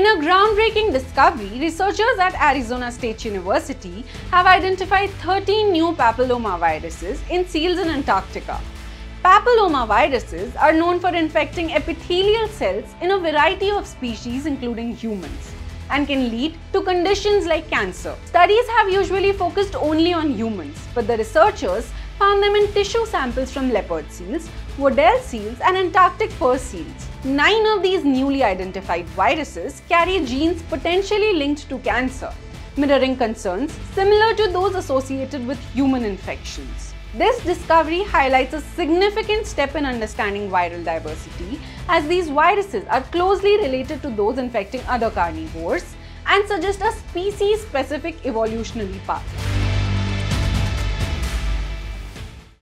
In a groundbreaking discovery, researchers at Arizona State University have identified 13 new papillomaviruses in seals in Antarctica. Papillomaviruses are known for infecting epithelial cells in a variety of species, including humans, and can lead to conditions like cancer. Studies have usually focused only on humans, but the researchers found them in tissue samples from leopard seals, Weddell seals, and Antarctic fur seals. 9 of these newly identified viruses carry genes potentially linked to cancer, mirroring concerns similar to those associated with human infections. This discovery highlights a significant step in understanding viral diversity, as these viruses are closely related to those infecting other carnivores and suggest a species-specific evolutionary path.